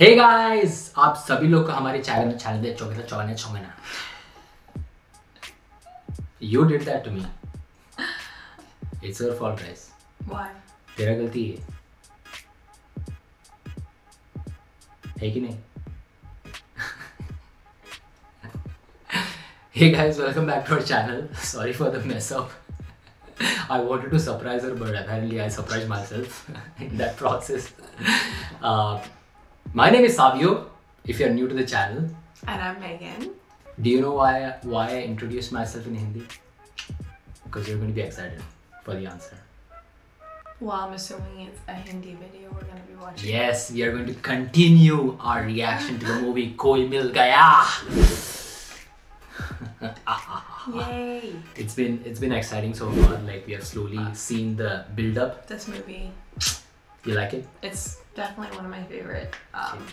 Hey guys, आप सभी लोग का हमारे चैनल पे चौके ना you did that to me, it's your fault guys, तेरा गलती है कि नहीं? Hey guys, welcome back to our channel. Sorry for the mess up. I wanted to surprise her, but apparently I surprised myself in that process. My name is Savio, if you're new to the channel. And I'm Megan. Do you know why I introduced myself in Hindi? Because you're going to be excited for the answer. Well, I'm assuming it's a Hindi video we're going to be watching. Yes, we are going to continue our reaction to the movie Koi Mil Gaya. Yay! It's been exciting so far. Like, we have slowly seen the build up. This movie. You like it? It's definitely one of my favorite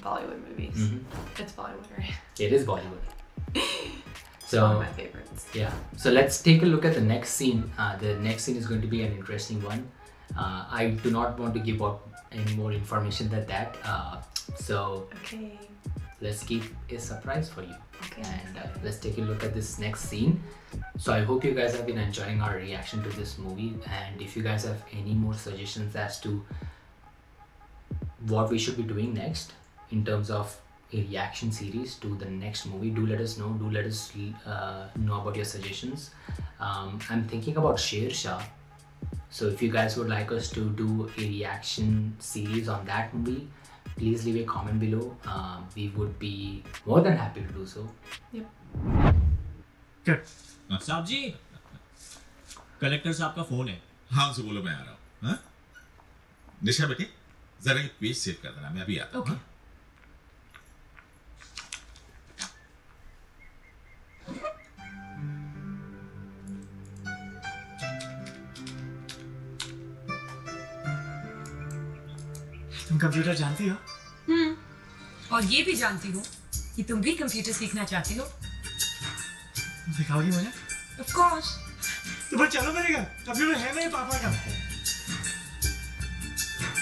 Bollywood movies. Mm-hmm. It's Bollywood, right? It is Bollywood. So one of my favorites. Yeah. So let's take a look at the next scene. The next scene is going to be an interesting one. I do not want to give out any more information than that. Okay. Let's keep a surprise for you. Okay. And let's take a look at this next scene. So I hope you guys have been enjoying our reaction to this movie, and if you guys have any more suggestions as to what we should be doing next in terms of a reaction series to the next movie, do let us know. Do let us know about your suggestions. I'm thinking about Sher Shah. So if you guys would like us to do a reaction series on that movie, please leave a comment below. We would be more than happy to do so. Yep. Good. Saab ji, collector saab ka phone hai. हाँ उसे बोलो मैं आ रहा हूँ. हाँ? निशा बेटे, जरा एक पेज सेव कर देना, मैं अभी आता हूँ. तुम कंप्यूटर जानती हो? और ये भी जानती हो कि तुम भी कंप्यूटर सीखना चाहती हो. सिखाओगी मुझे? Of course. तो बस चलो मेरे घर, कंप्यूटर है मेरे पापा का.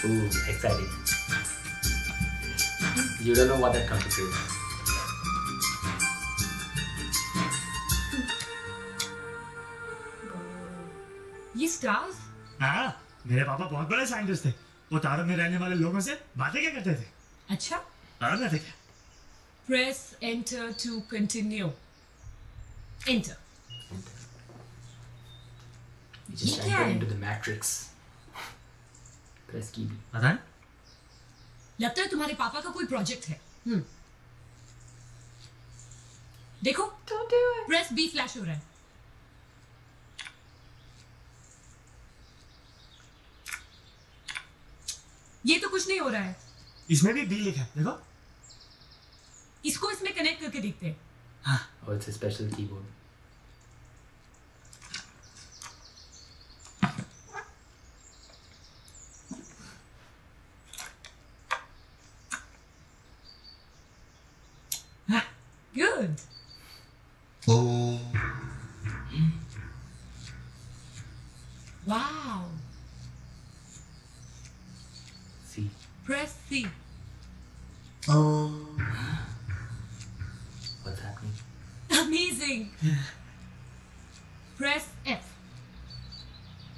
Ooh, exciting. You don't know what that computer is. ये stars? हाँ, मेरे पापा बहुत बड़े साइंटिस्ट थे. वो तारों में रहने वाले लोगों से बातें क्या करते थे? अच्छा? तारों में क्या? Press enter to continue. Enter. You just entered into the matrix. Press key. पता है? लगता है तुम्हारे पापा का कोई प्रोजेक्ट है. देखो. Don't do it. Press B flash हो रहा है. ये तो कुछ नहीं हो रहा है. इसमें भी बी लिखा है, देखो. इसको इसमें कनेक्ट करके देखते हैं. हाँ. और इट्स स्पेशल कीबोर्ड. हाँ. Good. Oh. Wow. C. Press C. Oh. What's happening? Amazing. Yeah. Press F.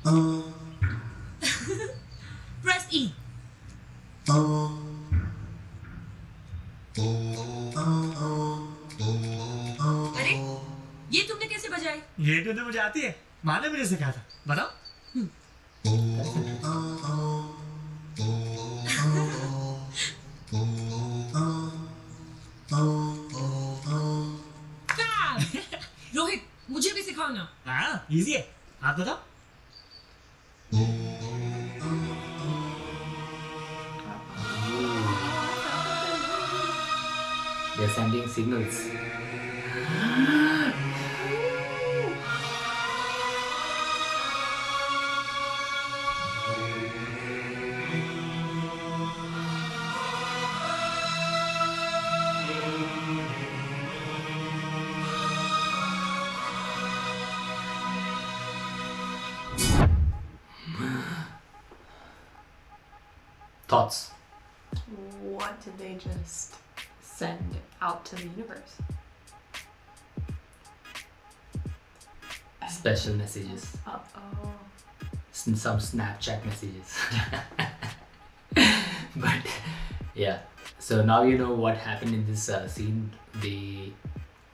Oh. Press E. Oh. अरे ये तुमने कैसे बजाई? ये तो मुझे आती है, माँ ने मुझे सिखाया था. बताओ. रोहित, मुझे भी सिखाओ ना. हाँ, इजी है. आप बताओ. They're sending signals. Thoughts? What what did they just send out to the universe? Special messages. Uh-oh. Some Snapchat messages. But yeah, so now you know what happened in this scene. They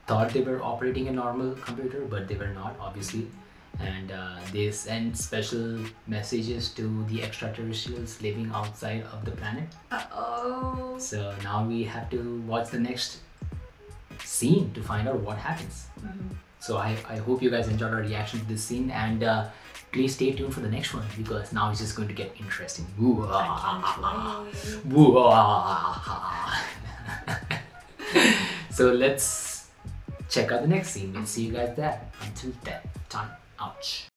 thought they were operating a normal computer, but they were not, obviously. And they sent special messages to the extraterrestrials living outside of the planet. Uh-oh. So now we have to watch the next scene to find out what happens. Mm-hmm. So I hope you guys enjoyed our reaction to this scene, and please stay tuned for the next one, because now it's just going to get interesting. Woo. So let's check out the next scene and see you guys there. Until that time. Ouch.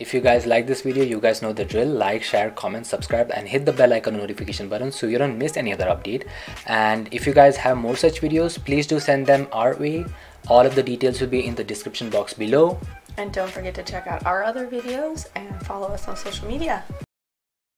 If you guys like this video, you guys know the drill. Like, share, comment, subscribe, and hit the bell icon notification button so you don't miss any other update. And if you guys have more such videos, please do send them our way. All of the details will be in the description box below. And don't forget to check out our other videos and follow us on social media.